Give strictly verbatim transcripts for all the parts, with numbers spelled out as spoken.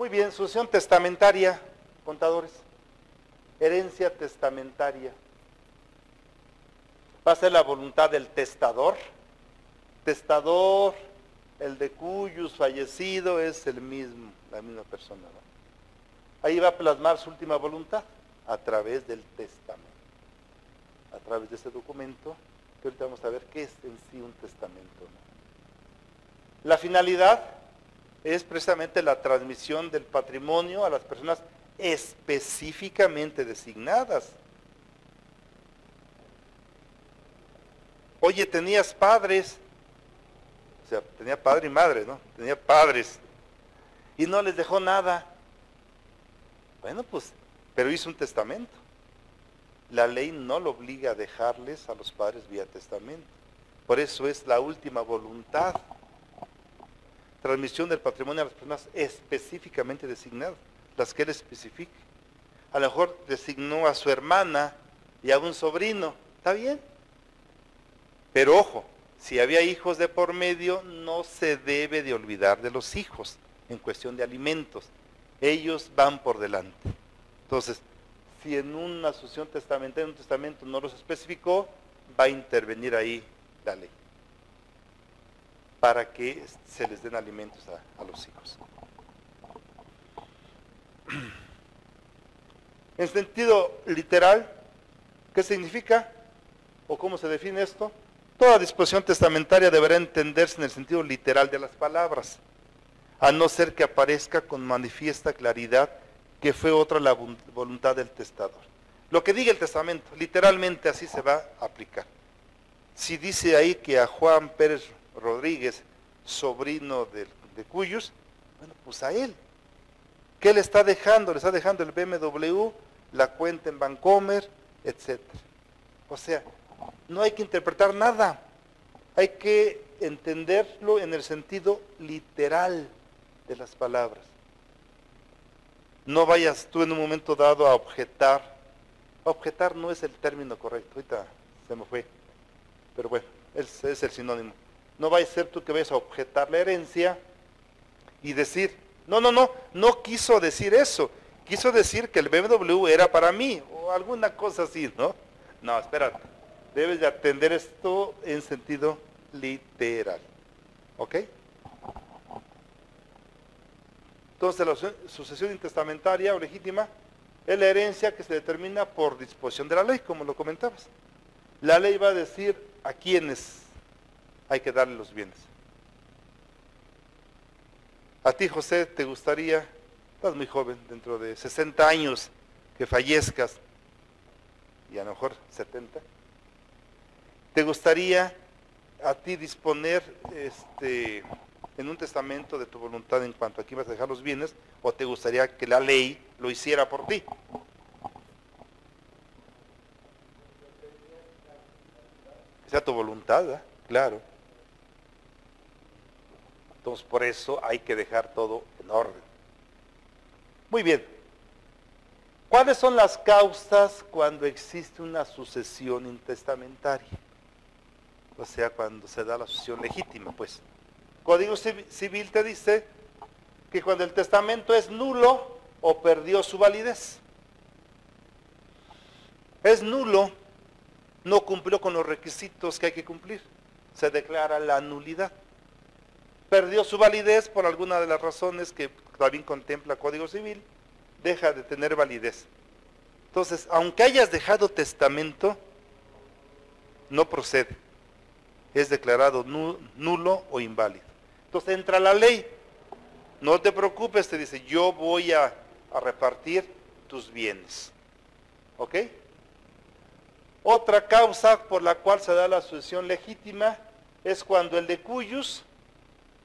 Muy bien, sucesión testamentaria, contadores. Herencia testamentaria. Va a ser la voluntad del testador. Testador, el de cuyos fallecido es el mismo, la misma persona, ¿no? Ahí va a plasmar su última voluntad a través del testamento. A través de ese documento, que ahorita vamos a ver qué es en sí un testamento, ¿no? La finalidad es precisamente la transmisión del patrimonio a las personas específicamente designadas. Oye, tenías padres, o sea, tenía padre y madre, ¿no? Tenía padres, y no les dejó nada. Bueno, pues, pero hizo un testamento. La ley no lo obliga a dejarles a los padres vía testamento. Por eso es la última voluntad. Transmisión del patrimonio a las personas específicamente designadas, las que él especifique. A lo mejor designó a su hermana y a un sobrino, ¿está bien? Pero ojo, si había hijos de por medio, no se debe de olvidar de los hijos en cuestión de alimentos. Ellos van por delante. Entonces, si en una sucesión testamentaria, en un testamento no los especificó, va a intervenir ahí la ley para que se les den alimentos a, a los hijos. En sentido literal, ¿qué significa o cómo se define esto? Toda disposición testamentaria deberá entenderse en el sentido literal de las palabras, a no ser que aparezca con manifiesta claridad que fue otra la voluntad del testador. Lo que diga el testamento, literalmente así se va a aplicar. Si dice ahí que a Juan Pérez Rodríguez, sobrino de, de Cuyos, bueno, pues a él. ¿Qué le está dejando? Le está dejando el B M W, la cuenta en Bancomer, etcétera. O sea, no hay que interpretar nada, hay que entenderlo en el sentido literal de las palabras. No vayas tú en un momento dado a objetar. Objetar no es el término correcto, ahorita se me fue, pero bueno, es, es el sinónimo. No vayas a ser tú que vayas a objetar la herencia y decir, no, no, no, no quiso decir eso, quiso decir que el B M W era para mí, o alguna cosa así, ¿no? No, espérate, debes de atender esto en sentido literal, ¿ok? Entonces, la sucesión intestamentaria o legítima es la herencia que se determina por disposición de la ley, como lo comentabas. La ley va a decir a quiénes hay que darle los bienes. A ti, José, te gustaría, estás muy joven, dentro de sesenta años que fallezcas, y a lo mejor setenta, te gustaría a ti disponer este, en un testamento de tu voluntad en cuanto aquí vas a dejar los bienes, o te gustaría que la ley lo hiciera por ti. Que sea tu voluntad, ¿eh? Claro. Entonces, por eso hay que dejar todo en orden. Muy bien. ¿Cuáles son las causas cuando existe una sucesión intestamentaria? O sea, cuando se da la sucesión legítima, pues. Código Civil te dice que cuando el testamento es nulo o perdió su validez. Es nulo, no cumplió con los requisitos que hay que cumplir. Se declara la nulidad. Perdió su validez por alguna de las razones que también contempla Código Civil, deja de tener validez. Entonces, aunque hayas dejado testamento, no procede. Es declarado nulo o inválido. Entonces entra la ley, no te preocupes, te dice, yo voy a, a repartir tus bienes. ¿Ok? Otra causa por la cual se da la sucesión legítima es cuando el de cuyos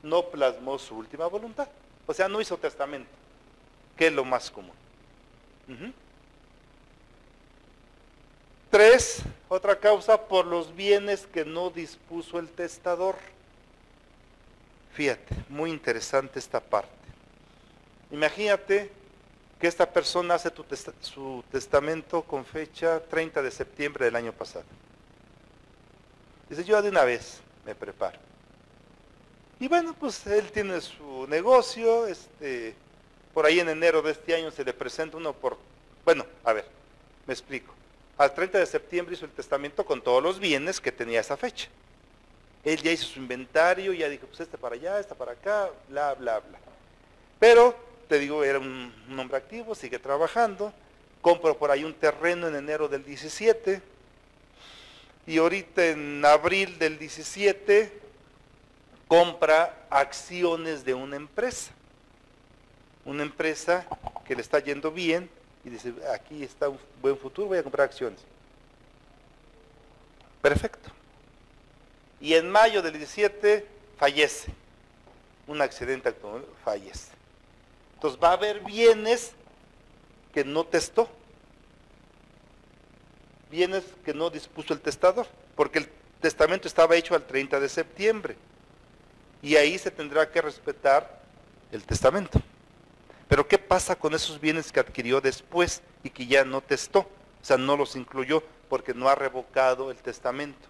no plasmó su última voluntad. O sea, no hizo testamento, que es lo más común. Uh-huh. Tres, otra causa por los bienes que no dispuso el testador. Fíjate, muy interesante esta parte. Imagínate que esta persona hace tu testa- su testamento con fecha treinta de septiembre del año pasado. Dice, yo de una vez me preparo. Y bueno, pues él tiene su negocio, este, por ahí en enero de este año se le presenta uno por... Bueno, a ver, me explico. Al treinta de septiembre hizo el testamento con todos los bienes que tenía esa fecha. Él ya hizo su inventario, ya dijo, pues este para allá, esta para acá, bla, bla, bla. Pero, te digo, era un, un hombre activo, sigue trabajando, compro por ahí un terreno en enero del diecisiete, y ahorita en abril del diecisiete, compra acciones de una empresa. Una empresa que le está yendo bien, y dice, aquí está un buen futuro, voy a comprar acciones. Perfecto. Y en mayo del diecisiete fallece. Un accidente automóvil, fallece. Entonces va a haber bienes que no testó. Bienes que no dispuso el testador, porque el testamento estaba hecho al treinta de septiembre. Y ahí se tendrá que respetar el testamento. Pero ¿qué pasa con esos bienes que adquirió después y que ya no testó? O sea, no los incluyó porque no ha revocado el testamento.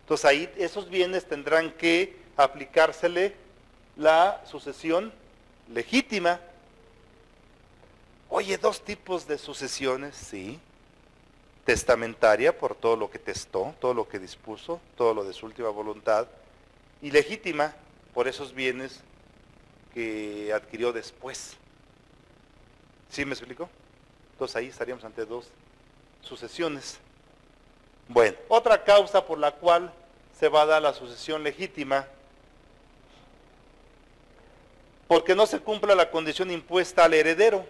Entonces ahí esos bienes tendrán que aplicársele la sucesión legítima. Oye, dos tipos de sucesiones, sí. Testamentaria por todo lo que testó, todo lo que dispuso, todo lo de su última voluntad. Y legítima por esos bienes que adquirió después. ¿Sí me explico? Entonces ahí estaríamos ante dos sucesiones. Bueno, otra causa por la cual se va a dar la sucesión legítima, porque no se cumpla la condición impuesta al heredero.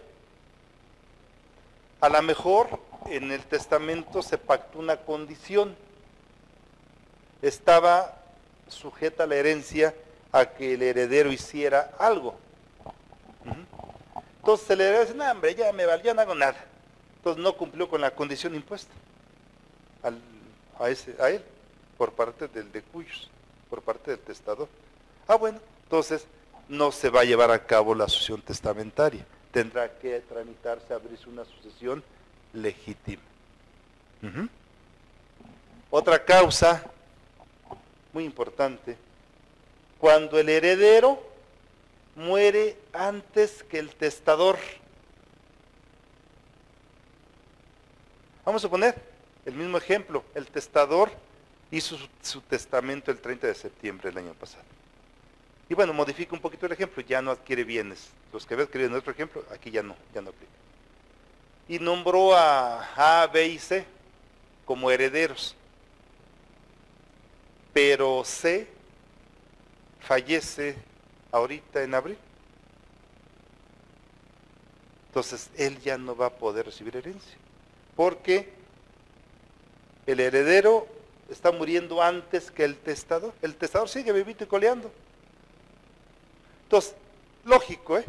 A lo mejor en el testamento se pactó una condición. Estaba sujeta la herencia a que el heredero hiciera algo. Entonces el heredero dice, no, hombre, ya me valió, no hago nada. Entonces no cumplió con la condición impuesta al, a, ese, a él, por parte del de cuyos, por parte del testador. Ah, bueno, entonces no se va a llevar a cabo la sucesión testamentaria. Tendrá que tramitarse, abrirse una sucesión legítima. Uh-huh. Otra causa muy importante, cuando el heredero muere antes que el testador. Vamos a poner el mismo ejemplo, el testador hizo su, su testamento el treinta de septiembre del año pasado. Y bueno, modifica un poquito el ejemplo, ya no adquiere bienes. Los que había adquirido en otro ejemplo, aquí ya no, ya no aplica. Y nombró a A, B y C como herederos. Pero C fallece ahorita en abril. Entonces, él ya no va a poder recibir herencia. Porque el heredero está muriendo antes que el testador. El testador sigue vivito y coleando. Entonces, lógico, ¿eh?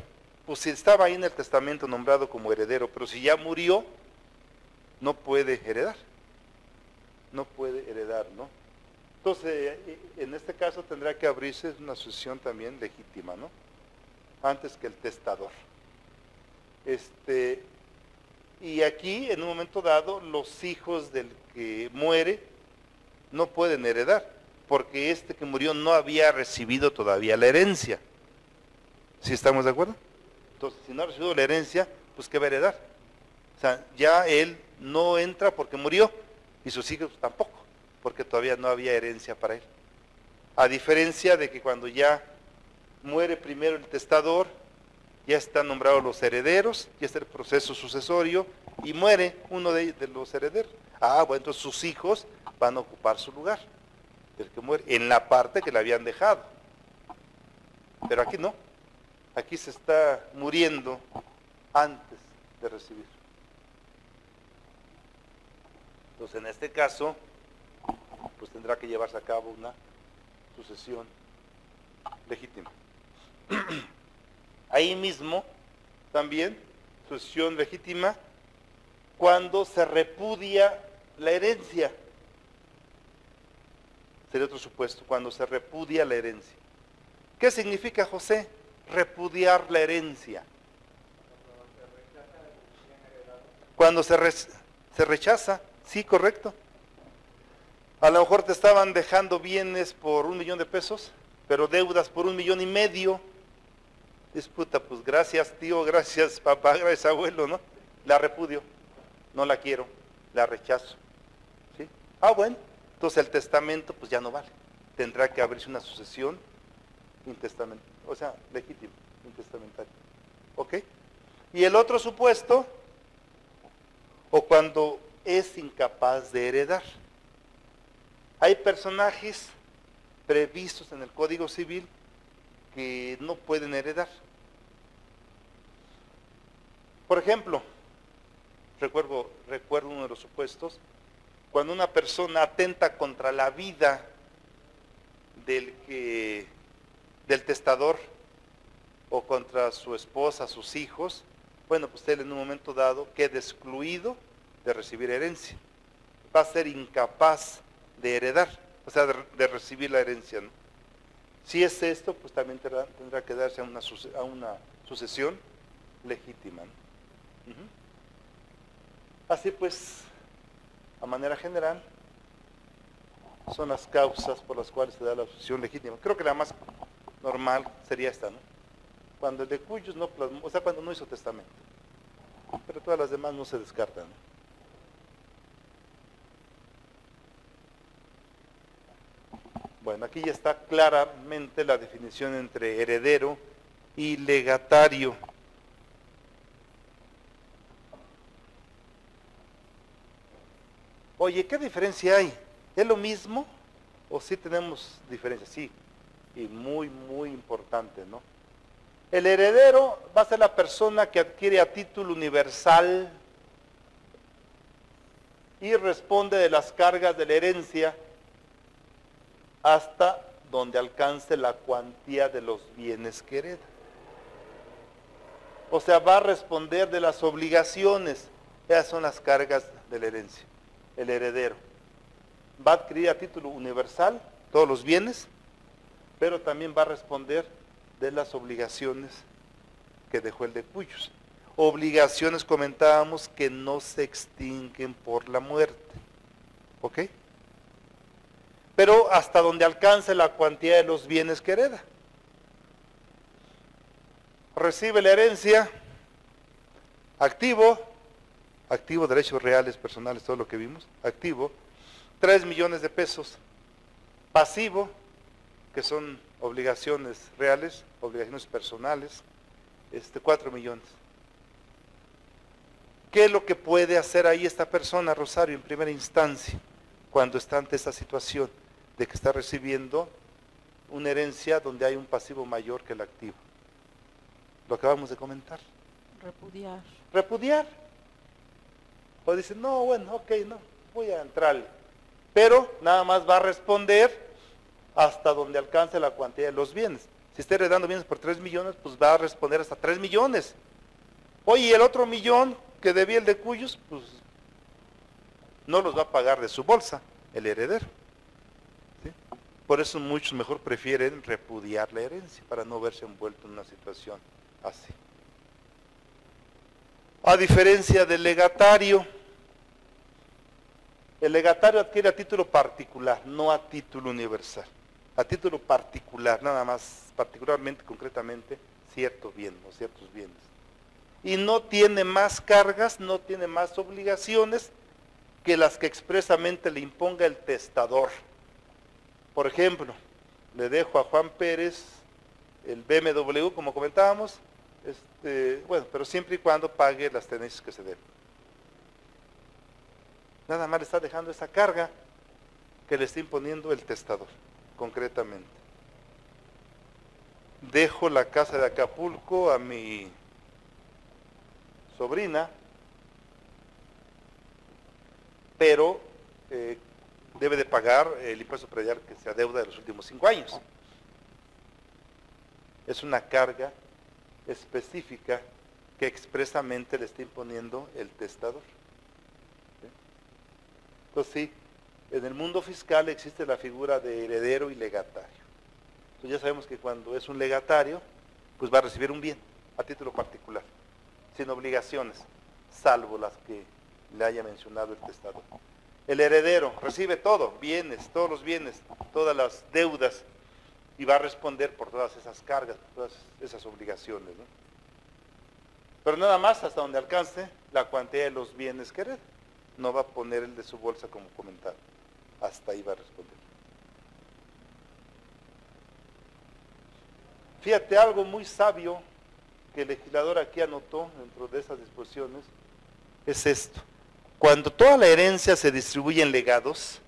Pues si estaba ahí en el testamento nombrado como heredero, pero si ya murió, no puede heredar. No puede heredar, ¿no? Entonces, en este caso tendrá que abrirse una sucesión también legítima, ¿no? Antes que el testador. Este, y aquí, en un momento dado, los hijos del que muere no pueden heredar, porque este que murió no había recibido todavía la herencia. ¿Sí estamos de acuerdo? Entonces, si no ha recibido la herencia, pues ¿qué va a heredar? O sea, ya él no entra porque murió, y sus hijos tampoco, porque todavía no había herencia para él. A diferencia de que cuando ya muere primero el testador, ya están nombrados los herederos, ya está el proceso sucesorio, y muere uno de, de los herederos. Ah, bueno, entonces sus hijos van a ocupar su lugar, del que muere, en la parte que le habían dejado. Pero aquí no, aquí se está muriendo antes de recibir. Entonces en este caso, pues tendrá que llevarse a cabo una sucesión legítima. Ahí mismo, también, sucesión legítima, cuando se repudia la herencia. Sería otro supuesto, cuando se repudia la herencia. ¿Qué significa, José, repudiar la herencia? Cuando se rechaza, se rechaza, sí, correcto. A lo mejor te estaban dejando bienes por un millón de pesos, pero deudas por un millón y medio. Dice, puta, pues gracias tío, gracias papá, gracias abuelo, ¿no? La repudio, no la quiero, la rechazo. ¿Sí? Ah, bueno, entonces el testamento pues ya no vale. Tendrá que abrirse una sucesión intestamentaria, o sea, legítima, intestamentaria. ¿Ok? Y el otro supuesto, o cuando es incapaz de heredar. Hay personajes previstos en el Código Civil que no pueden heredar. Por ejemplo, recuerdo, recuerdo uno de los supuestos, cuando una persona atenta contra la vida del, que, del testador o contra su esposa, sus hijos, bueno, pues él en un momento dado queda excluido de recibir herencia. Va a ser incapaz de heredar, o sea, de, de recibir la herencia, ¿no? Si es esto, pues también tendrá, tendrá que darse a una, a una sucesión legítima, ¿no? Uh-huh. Así pues, a manera general, son las causas por las cuales se da la sucesión legítima. Creo que la más normal sería esta, ¿no? Cuando el de cuyos no plasmó, o sea, cuando no hizo testamento. Pero todas las demás no se descartan, ¿no? Bueno, aquí ya está claramente la definición entre heredero y legatario. Oye, ¿qué diferencia hay? ¿Es lo mismo o sí tenemos diferencias? Sí, y muy, muy importante, ¿no? El heredero va a ser la persona que adquiere a título universal y responde de las cargas de la herencia hasta donde alcance la cuantía de los bienes que hereda. O sea, va a responder de las obligaciones. Esas son las cargas de la herencia. El heredero va a adquirir a título universal todos los bienes, pero también va a responder de las obligaciones que dejó el de cuyos. Obligaciones, comentábamos, que no se extinguen por la muerte. ¿Ok? Pero hasta donde alcance la cuantía de los bienes que hereda. Recibe la herencia, activo, activo, derechos reales, personales, todo lo que vimos, activo, tres millones de pesos, pasivo, que son obligaciones reales, obligaciones personales, este, cuatro millones. ¿Qué es lo que puede hacer ahí esta persona, Rosario, en primera instancia, cuando está ante esta situación de que está recibiendo una herencia donde hay un pasivo mayor que el activo? Lo acabamos de comentar. Repudiar. Repudiar. O dice, no, bueno, ok, no, voy a entrarle. Pero nada más va a responder hasta donde alcance la cuantía de los bienes. Si está heredando bienes por tres millones, pues va a responder hasta tres millones. Oye, ¿y el otro millón que debía el de cuyos? Pues no los va a pagar de su bolsa el heredero. ¿Sí? Por eso muchos mejor prefieren repudiar la herencia para no verse envuelto en una situación así. A diferencia del legatario, el legatario adquiere a título particular, no a título universal. A título particular, nada más, particularmente, concretamente, ciertos bienes o ciertos bienes. Y no tiene más cargas, no tiene más obligaciones que las que expresamente le imponga el testador. Por ejemplo, le dejo a Juan Pérez el B M W, como comentábamos, este, bueno, pero siempre y cuando pague las tenencias que se deben. Nada más le está dejando esa carga que le está imponiendo el testador, concretamente. Dejo la casa de Acapulco a mi sobrina, pero eh, debe de pagar el impuesto predial que se adeuda de los últimos cinco años. Es una carga específica que expresamente le está imponiendo el testador. ¿Sí? Entonces sí, en el mundo fiscal existe la figura de heredero y legatario. Entonces ya sabemos que cuando es un legatario, pues va a recibir un bien a título particular, sin obligaciones, salvo las que le haya mencionado el testador. El heredero recibe todo, bienes, todos los bienes, todas las deudas, y va a responder por todas esas cargas, por todas esas obligaciones, ¿no? Pero nada más hasta donde alcance la cuantía de los bienes que hereda. No va a poner el de su bolsa como comentario. Hasta ahí va a responder. Fíjate, algo muy sabio que el legislador aquí anotó dentro de esas disposiciones es esto. Cuando toda la herencia se distribuye en legados,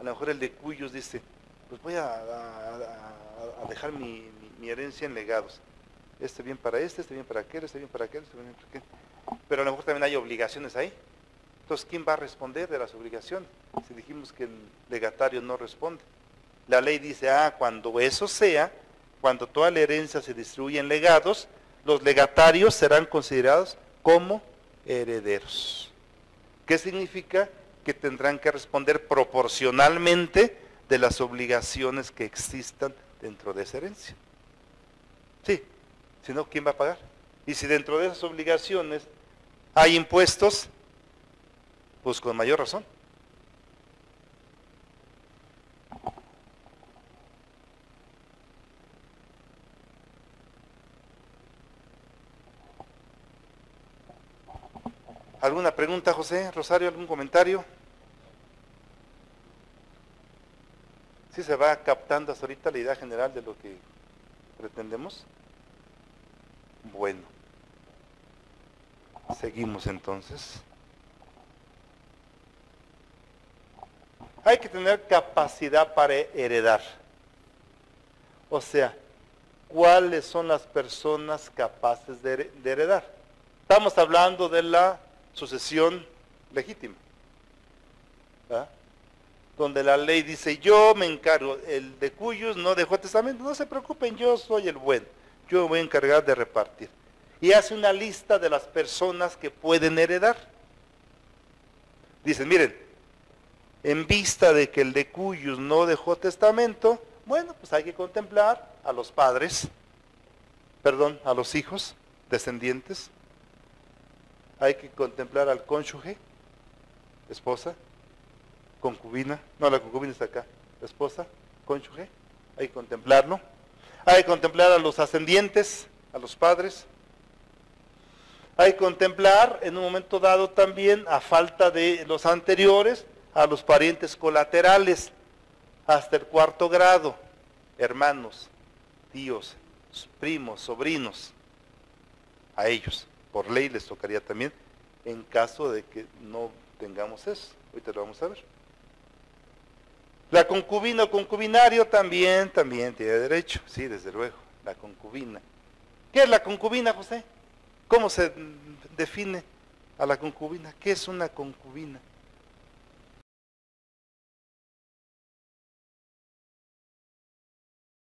a lo mejor el de Cuyos dice, pues voy a, a, a dejar mi, mi, mi herencia en legados. Este bien para este, este bien para aquel, este bien para aquel, este bien para aquel. Pero a lo mejor también hay obligaciones ahí. Entonces, ¿quién va a responder de las obligaciones? Si dijimos que el legatario no responde. La ley dice, ah, cuando eso sea, cuando toda la herencia se distribuye en legados, los legatarios serán considerados como herederos. ¿Qué significa? Que tendrán que responder proporcionalmente de las obligaciones que existan dentro de esa herencia. Sí, si no, ¿quién va a pagar? Y si dentro de esas obligaciones hay impuestos, pues con mayor razón. ¿Alguna pregunta, José? ¿Rosario, algún comentario? ¿Sí se va captando hasta ahorita la idea general de lo que pretendemos? Bueno, seguimos entonces. Hay que tener capacidad para heredar. O sea, ¿cuáles son las personas capaces de heredar? Estamos hablando de la sucesión legítima, ¿verdad? Donde la ley dice, yo me encargo, el de Cuyos no dejó testamento, no se preocupen, yo soy el bueno, yo me voy a encargar de repartir. Y hace una lista de las personas que pueden heredar. Dicen, miren, en vista de que el de Cuyos no dejó testamento, bueno, pues hay que contemplar a los padres, perdón, a los hijos, descendientes. Hay que contemplar al cónyuge, esposa, concubina, no, la concubina está acá, esposa, cónyuge, hay que contemplarlo. Hay que contemplar a los ascendientes, a los padres. Hay que contemplar en un momento dado también, a falta de los anteriores, a los parientes colaterales, hasta el cuarto grado, hermanos, tíos, primos, sobrinos, a ellos, por ley les tocaría también, en caso de que no tengamos eso, ahorita lo vamos a ver. La concubina o concubinario también, también tiene derecho, sí, desde luego, la concubina. ¿Qué es la concubina, José? ¿Cómo se define a la concubina? ¿Qué es una concubina?